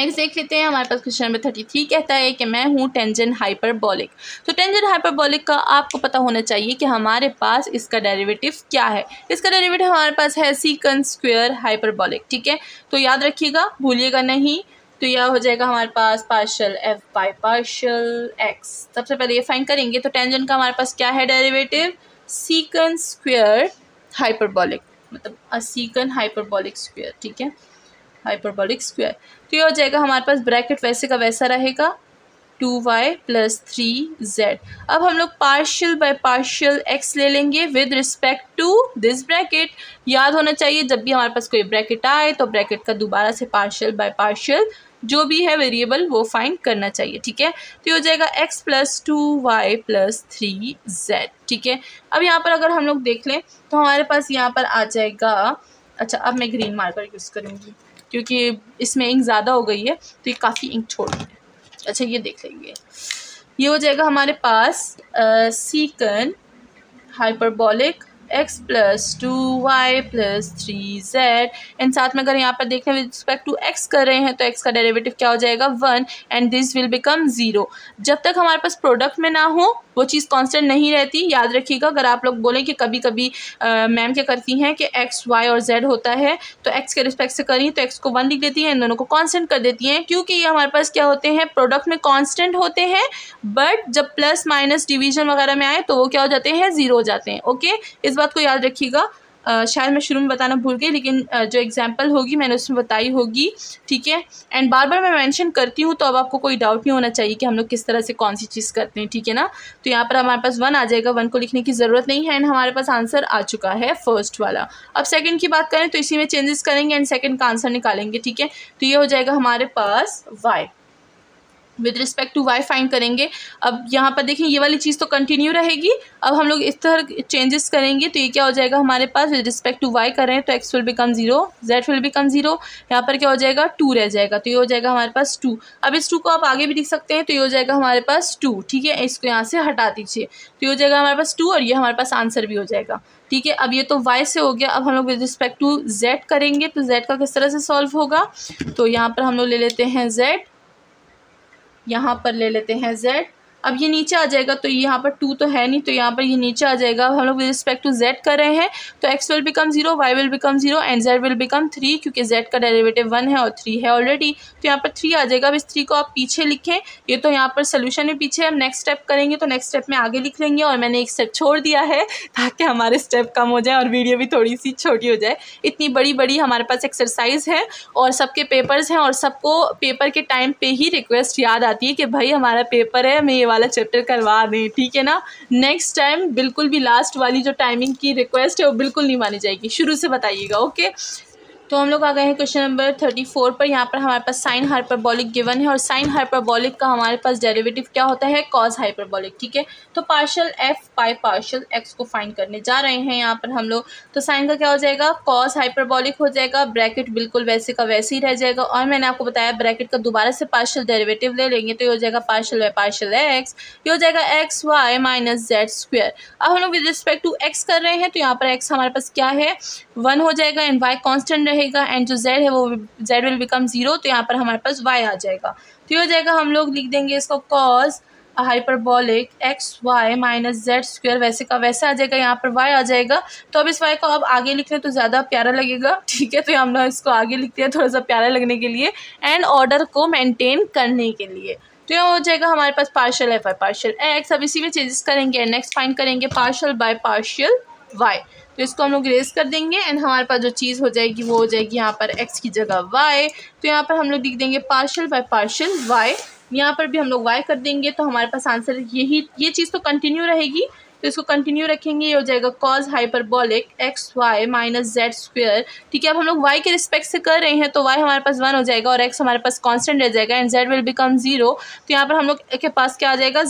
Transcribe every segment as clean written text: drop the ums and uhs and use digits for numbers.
Next देख लेते हैं हमारे पास क्वेश्चन नंबर 33 कहता है कि मैं हूँ टेंजेंट हाइपरबोलिक। तो टेंजेंट हाइपरबोलिक का आपको पता होना चाहिए कि हमारे पास इसका डेरिवेटिव क्या है। इसका डेरिवेटिव हमारे पास है सीकन स्क्वायर हाइपरबोलिक। ठीक है, तो याद रखिएगा, भूलिएगा नहीं। तो यह हो जाएगा हमारे पास partial F by partial x. सबसे पहले ये फाइन करेंगे। तो टेंजेंट का हमारे पास क्या है डेरिवेटिव, सीकन स्क्वायर हाइपरबोलिक, मतलब असीकन हाइपरबोलिक स्क्वायर। ठीक है, हाइपरबोलिक स्क्वायर। तो ये हो जाएगा हमारे पास ब्रैकेट वैसे का वैसा रहेगा 2y प्लस 3z। अब हम लोग पार्शियल बाय पार्शियल x ले लेंगे with respect to this bracket. याद होना चाहिए जब भी हमारे पास कोई ब्रैकेट आए तो ब्रैकेट का दोबारा से पार्शियल बाय पार्शियल जो भी है वेरिएबल वो फाइंड करना चाहिए। ठीक है, तो ये हो जाएगा x plus 2y plus 3z। ठीक है, अब यहाँ पर अगर हम लोग देख लें तो हमारे पास यहाँ पर आ जाएगा, अच्छा अब मैं ग्रीन मार्कर यूज़ करूँगी क्योंकि इसमें इंक ज़्यादा हो गई है तो ये काफ़ी इंक छोड़ रही है। अच्छा ये देख लेंगे, ये हो जाएगा हमारे पास secant hyperbolic x plus 2y plus 3z। And साथ में अगर यहाँ पर देखें विद रिस्पेक्ट टू x कर रहे हैं तो x का डेरिवेटिव क्या हो जाएगा 1 एंड दिस विल बिकम 0। जब तक हमारे पास प्रोडक्ट में ना हो वो चीज़ कांस्टेंट नहीं रहती। याद रखिएगा, अगर आप लोग बोलें कि कभी कभी मैम क्या करती हैं कि x, y और z होता है तो x के रिस्पेक्ट से करें तो x को 1 लिख देती हैं, इन दोनों को कांस्टेंट कर देती हैं क्योंकि ये हमारे पास क्या होते हैं प्रोडक्ट में कांस्टेंट होते हैं, बट जब प्लस माइनस डिवीजन वगैरह में आए तो वो क्या हो जाते हैं 0 हो जाते हैं। ओके, इस बात को याद रखिएगा। शायद मैं शुरू में बताना भूल गई लेकिन जो एग्जांपल होगी मैंने उसमें बताई होगी। ठीक है, एंड बार बार मैं मेंशन करती हूँ तो अब आपको कोई डाउट नहीं होना चाहिए कि हम लोग किस तरह से कौन सी चीज़ करते हैं। ठीक है ना, तो यहाँ पर हमारे पास 1 आ जाएगा, 1 को लिखने की ज़रूरत नहीं है एंड हमारे पास आंसर आ चुका है फर्स्ट वाला। अब सेकेंड की बात करें तो इसी में चेंजेस करेंगे एंड सेकेंड का आंसर निकालेंगे। ठीक है, तो ये हो जाएगा हमारे पास Y. With respect to Y find करेंगे। अब यहाँ पर देखें ये वाली चीज़ तो कंटिन्यू रहेगी, अब हम लोग इस तरह चेंजेस करेंगे तो ये क्या हो जाएगा हमारे पास विद रिस्पेक्ट टू वाई कर रहे हैं तो x will become 0, z will become 0, यहाँ पर क्या हो जाएगा 2 रह जाएगा। तो ये हो जाएगा हमारे पास 2। अब इस 2 को आप आगे भी लिख सकते हैं तो ये हो जाएगा हमारे पास 2। ठीक है, इसको यहाँ से हटा दीजिए तो ये हो जाएगा हमारे पास 2 और ये हमारे पास आंसर भी हो जाएगा। ठीक है, अब ये तो y से हो गया। अब हम लोग विद रिस्पेक्ट टू z करेंगे तो z का किस तरह से सॉल्व होगा, तो यहाँ पर हम लोग ले लेते हैं z, यहाँ पर ले लेते हैं z। अब ये नीचे आ जाएगा तो यहाँ पर 2 तो है नहीं तो यहाँ पर ये नीचे आ जाएगा। अब हम लोग विद रिस्पेक्ट टू z कर रहे हैं तो x will become 0, y will become 0 and z will become 3 क्योंकि z का डेरिवेटिव 1 है और 3 है ऑलरेडी तो यहाँ पर 3 आ जाएगा। अब इस 3 को आप पीछे लिखें, ये तो यहाँ पर सोल्यूशन में पीछे। हम नेक्स्ट स्टेप करेंगे तो नेक्स्ट स्टेप में आगे लिख लेंगे और मैंने एक स्टेप छोड़ दिया है ताकि हमारे स्टेप कम हो जाए और वीडियो भी थोड़ी सी छोटी हो जाए। इतनी बड़ी बड़ी हमारे पास एक्सरसाइज है और सबके पेपर्स हैं और सबको पेपर के टाइम पर ही रिक्वेस्ट याद आती है कि भाई हमारा पेपर है, हमें वाला चैप्टर करवा दें। ठीक है ना, नेक्स्ट टाइम बिल्कुल भी लास्ट वाली जो टाइमिंग की रिक्वेस्ट है वो बिल्कुल नहीं मानी जाएगी, शुरू से बताइएगा। ओके, तो हम लोग आ गए हैं क्वेश्चन नंबर 34 पर। यहाँ पर हमारे पास साइन हाइपरबॉलिक गिवन है और साइन हाइपरबॉलिक का हमारे पास डेरिवेटिव क्या होता है कॉस हाइपरबॉलिक। ठीक है, तो partial f by partial x को फाइंड करने जा रहे हैं यहाँ पर हम लोग। तो साइन का क्या हो जाएगा कॉस हाइपरबॉलिक हो जाएगा, ब्रैकेट बिल्कुल वैसे का वैसे ही रह जाएगा और मैंने आपको बताया ब्रैकेट का दोबारा से पार्शियल डेरेवेटिव ले लेंगे तो ये हो जाएगा पार्शियल बाय पार्शियल एक्स। ये हो जाएगा x Y minus Z square. अब हम लोग विद रिस्पेक्ट टू एक्स कर रहे हैं तो यहाँ पर एक्स हमारे पास क्या है 1 हो जाएगा एंड वाई कॉन्स्टेंट रहेगा एंड जो z है वो z विल बिकम 0 तो यहाँ पर हमारे पास y आ जाएगा। तो ये हो जाएगा हम लोग लिख देंगे इसको cos hyperbolic x Y minus Z square वैसे का वैसा आ जाएगा, यहाँ पर y आ जाएगा। तो अब इस y को अब आगे लिख लें तो ज़्यादा प्यारा लगेगा। ठीक है, तो हम लोग इसको आगे लिखते हैं थोड़ा सा प्यारा लगने के लिए एंड ऑर्डर को मेनटेन करने के लिए। तो ये हो जाएगा हमारे पास partial f by partial x। अब इसी में चेंजेस करेंगे, नेक्स्ट फाइंड करेंगे पार्शियल बाय पार्शियल y। तो इसको हम लोग रेस कर देंगे एंड हमारे पास जो चीज़ हो जाएगी वो हो जाएगी यहाँ पर x की जगह y। तो यहाँ पर हम लोग लिख देंगे पार्शियल बाय पार्शियल y, यहाँ पर भी हम लोग y कर देंगे तो हमारे पास आंसर यही, ये चीज़ तो कंटिन्यू रहेगी तो इसको कंटिन्यू रखेंगे। ये हो जाएगा cos hyperbolic x Y minus Z square. ठीक है, अब हम लोग y के रिस्पेक्ट से कर रहे हैं तो y हमारे पास 1 हो जाएगा और x हमारे पास कांस्टेंट रह जाएगा एंड z विल बिकम 0 तो यहाँ पर हम लोग के पास क्या आ जाएगा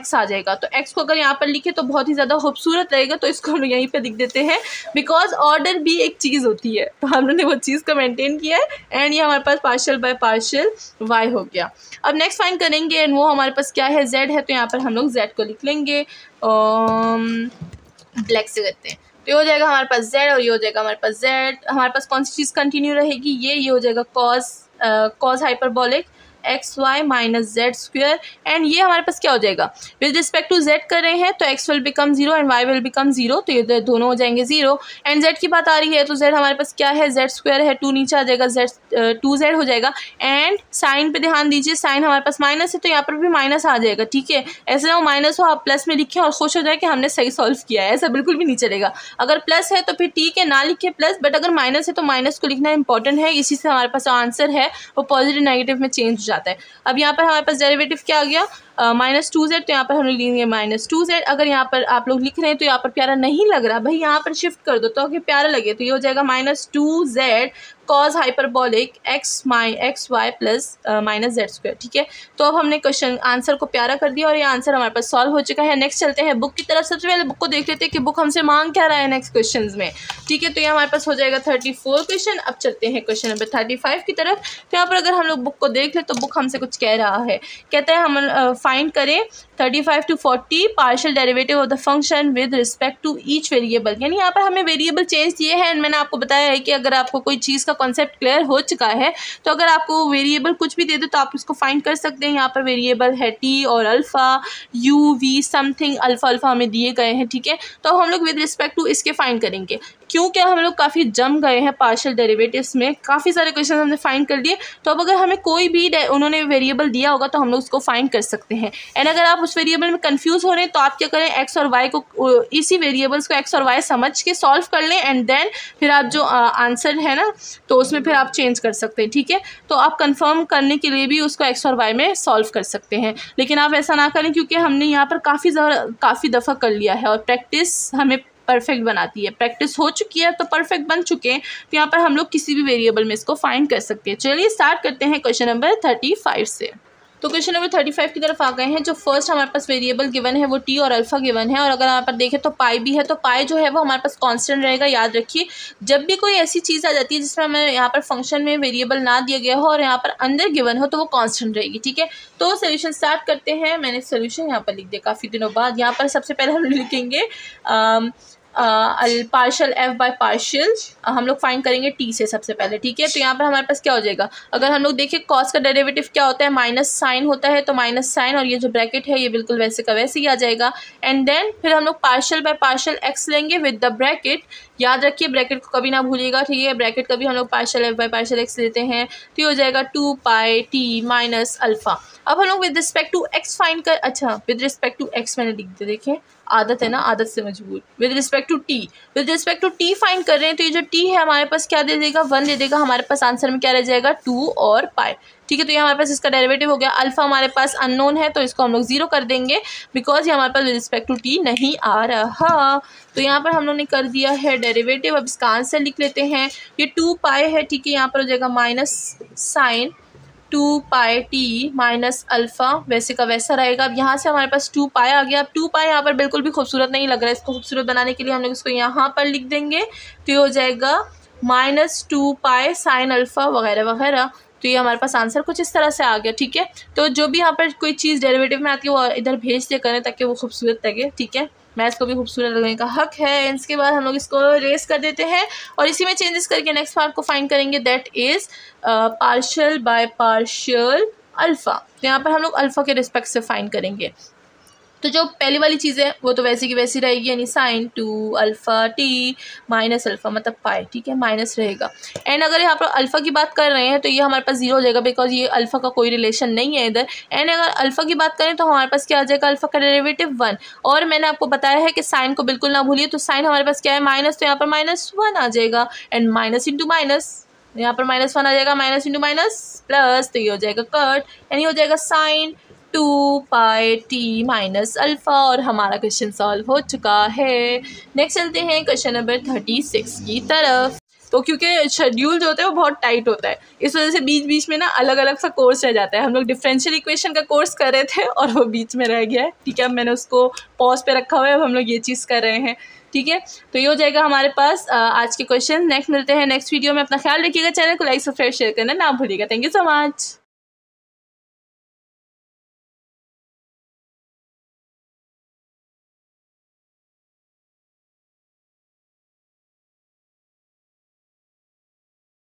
x आ जाएगा। तो x को अगर यहाँ पर लिखे तो बहुत ही ज़्यादा खूबसूरत रहेगा तो इसको हम लोग यहीं पर लिख देते हैं बिकॉज ऑर्डर भी एक चीज़ होती है तो हम लोगों ने वो चीज़ को मेनटेन किया है एंड ये हमारे पास पार्शियल बाय पार्शियल y हो गया। अब नेक्स्ट फाइंड करेंगे एंड वो हमारे पास क्या है z है तो यहाँ पर हम लोग z को लिख लेंगे ब्लैक से करते हैं तो ये हो जाएगा हमारे पास z और ये हो जाएगा हमारे पास z। हमारे पास कौन सी चीज़ कंटिन्यू रहेगी ये हो जाएगा cos cos hyperbolic x Y minus Z square and ये हमारे पास क्या हो जाएगा विद रिस्पेक्ट टू जेड कर रहे हैं तो x will become zero and Y will become zero तो ये दोनों हो जाएंगे जीरो एंड जेड की बात आ रही है तो जेड हमारे पास क्या है जेड स्क्वायर है टू नीचे आ जाएगा जेड टू जेड हो जाएगा एंड साइन पे ध्यान दीजिए साइन हमारे पास माइनस है तो यहाँ पर भी माइनस आ जाएगा ठीक है ऐसे ना हो माइनस हो आप प्लस में लिखें और खुश हो जाए कि हमने सही सॉल्व किया है ऐसा बिल्कुल भी नहीं चलेगा अगर प्लस है तो फिर ठीक है ना लिखे प्लस बट अगर माइनस है तो माइनस को लिखना इंपॉर्टेंट है इसी से हमारे पास आंसर है वो पॉजिटिव नेगेटिव में चेंज जाता है। अब यहाँ पर हमारे पास डेरिवेटिव क्या आ गया माइनस टू जेड तो यहाँ पर हम लिखेंगे माइनस टू जेड अगर यहाँ पर आप लोग लिख रहे हैं तो यहाँ पर प्यारा नहीं लग रहा भाई यहाँ पर शिफ्ट कर दो तो अगर प्यारा लगे तो ये हो जाएगा minus two Z cos hyperbolic x Y plus minus Z square ठीक है तो अब हमने क्वेश्चन आंसर को प्यारा कर दिया और ये आंसर हमारे पास सॉल्व हो चुका है। नेक्स्ट चलते हैं बुक की तरफ। सबसे पहले बुक को देख लेते हैं कि बुक हमसे मांग क्या रहा है नेक्स्ट क्वेश्चन में ठीक है तो ये हमारे पास हो जाएगा 34 क्वेश्चन। अब चलते हैं क्वेश्चन नंबर 35 की तरफ। तो यहाँ पर अगर हम लोग बुक को देख ले तो बुक हमसे कुछ कह रहा है कहता है हम फाइंड करें 35 to 40 partial derivative of the function with respect to each variable यानी यहाँ पर हमें वेरिएबल चेंज दिए हैं एंड मैंने आपको बताया है कि अगर आपको कोई चीज़ का कॉन्सेप्ट क्लियर हो चुका है तो अगर आपको वेरिएबल कुछ भी दे दो तो आप उसको फाइंड कर सकते हैं। यहाँ पर वेरिएबल है टी और alpha you we something alpha alpha हमें दिए गए हैं ठीक है तो हम लोग विद रिस्पेक्ट टू इसके फाइंड करेंगे क्योंकि हम लोग काफ़ी जम गए हैं पार्शियल डेरिवेटिव्स में काफ़ी सारे क्वेश्चन हमने फाइंड कर लिए तो अब अगर हमें कोई भी उन्होंने वेरिएबल दिया होगा तो हम लोग उसको फाइंड कर सकते हैं एंड अगर आप उस वेरिएबल में कंफ्यूज हो रहे हैं तो आप क्या करें एक्स और वाई को इसी वेरिएबल्स को एक्स और वाई समझ के सॉल्व कर लें एंड देन फिर आप जो आंसर है ना तो उसमें फिर आप चेंज कर सकते हैं ठीक है तो आप कंफर्म करने के लिए भी उसको एक्स और वाई में सॉल्व कर सकते हैं लेकिन आप ऐसा ना करें क्योंकि हमने यहाँ पर काफ़ी दफ़ा कर लिया है और प्रैक्टिस हमें परफेक्ट बनाती है। प्रैक्टिस हो चुकी है तो परफेक्ट बन चुके हैं तो यहाँ पर हम लोग किसी भी वेरिएबल में इसको फाइंड कर सकते हैं। चलिए स्टार्ट करते हैं क्वेश्चन नंबर 35 से। तो क्वेश्चन नंबर 35 की तरफ आ गए हैं। जो फर्स्ट हमारे पास वेरिएबल गिवन है वो टी और अल्फ़ा गिवन है और अगर यहाँ पर देखें तो पाई भी है तो पाई जो है वो हमारे पास कांस्टेंट रहेगा। याद रखिए जब भी कोई ऐसी चीज़ आ जाती है जिसमें हमें यहाँ पर फंक्शन में वेरिएबल ना दिया गया हो और यहाँ पर अंदर गिवन हो तो वो कांस्टेंट रहेगी ठीक है। तो सोल्यूशन स्टार्ट करते हैं। मैंने सोल्यूशन यहाँ पर लिख दिया काफ़ी दिनों बाद। यहाँ पर सबसे पहले हम लिखेंगे पार्शल एफ बाई पार्शल हम लोग फाइंड करेंगे टी से सबसे पहले ठीक है। तो यहाँ पर हमारे पास क्या हो जाएगा अगर हम लोग देखें कॉस का डेरिवेटिव क्या होता है माइनस साइन होता है तो माइनस साइन और ये जो ब्रैकेट है ये बिल्कुल वैसे का वैसे ही आ जाएगा एंड देन फिर हम लोग पार्शल बाय पार्शल एक्स लेंगे विद द ब्रैकेट। याद रखिए ब्रैकेट को कभी ना भूलिएगा ठीक है। ब्रैकेट का भी हम लोग partial F by partial x लेते हैं तो ये हो जाएगा two pi T minus alpha. अब हम लोग with respect to x find कर विद रिस्पेक्ट टू एक्स मैंने लिख दिया देखें आदत है ना आदत से मजबूर। With respect to T find कर रहे हैं तो ये जो टी है हमारे पास क्या दे देगा 1 दे देगा। हमारे पास आंसर में क्या रह जाएगा 2 और पाई ठीक है। तो ये हमारे पास इसका डेरिवेटिव हो गया। अल्फ़ा हमारे पास अननोन है तो इसको हम लोग जीरो कर देंगे बिकॉज ये हमारे पास विद रिस्पेक्ट टू टी नहीं आ रहा। तो यहाँ पर हम लोग ने कर दिया है डेरिवेटिव। अब इसका आंसर लिख लेते हैं। ये 2 पाई है ठीक है। यहाँ पर हो जाएगा minus sine 2 pi T minus alpha वैसे का वैसा रहेगा। अब यहाँ से हमारे पास 2 पाई आ गया। अब 2 पाई यहाँ पर बिल्कुल भी खूबसूरत नहीं लग रहा है। इसको खूबसूरत बनाने के लिए हम लोग इसको यहाँ पर लिख देंगे तो ये हो जाएगा माइनस 2 पाई साइन अल्फ़ा वगैरह वगैरह। तो ये हमारे पास आंसर कुछ इस तरह से आ गया ठीक है। तो जो भी यहाँ पर कोई चीज़ डेरिवेटिव में आती है वो इधर भेज दिया करें ताकि वो खूबसूरत लगे ठीक है। मैथ्स को भी खूबसूरत लगने का हक है। इसके बाद हम लोग इसको रेस कर देते हैं और इसी में चेंजेस करके नेक्स्ट पार्ट को फाइंड करेंगे that is partial by partial alpha. तो यहाँ पर हम लोग अल्फ़ा के रिस्पेक्ट से फाइंड करेंगे तो जो पहली वाली चीज़ है वो तो वैसी की वैसी रहेगी यानी sine 2 alpha T minus alpha मतलब पाई ठीक है माइनस रहेगा एंड अगर यहाँ पर अल्फ़ा की बात कर रहे हैं तो ये हमारे पास जीरो हो जाएगा बिकॉज ये अल्फ़ा का कोई रिलेशन नहीं है इधर एंड अगर अल्फ़ा की बात करें तो हमारे पास क्या आ जाएगा अल्फ़ा का डेरिवेटिव 1 और मैंने आपको बताया है कि साइन को बिल्कुल ना भूलिए तो साइन हमारे पास क्या है माइनस तो यहाँ पर माइनस 1 आ जाएगा एंड माइनस इंटू माइनस यहाँ पर माइनस 1 आ जाएगा माइनस इंटू माइनस प्लस तो ये हो जाएगा कट यानी हो जाएगा sine 2 pi T minus alpha और हमारा क्वेश्चन सॉल्व हो चुका है। नेक्स्ट चलते हैं क्वेश्चन नंबर 36 की तरफ। तो क्योंकि शेड्यूल जो होता है वो बहुत टाइट होता है इस वजह से बीच बीच में ना अलग अलग सा कोर्स रह जाता है। हम लोग डिफरेंशियल इक्वेशन का कोर्स कर रहे थे और वो बीच में रह गया है ठीक है। अब मैंने उसको पॉज पे रखा हुआ है। अब हम लोग ये चीज़ कर रहे हैं ठीक है। तो ये हो जाएगा हमारे पास आज के क्वेश्चन। नेक्स्ट मिलते हैं नेक्स्ट वीडियो में। अपना ख्याल रखिएगा। चैनल को लाइक सब्सक्राइब शेयर करना ना भूलिएगा। Thank you so much.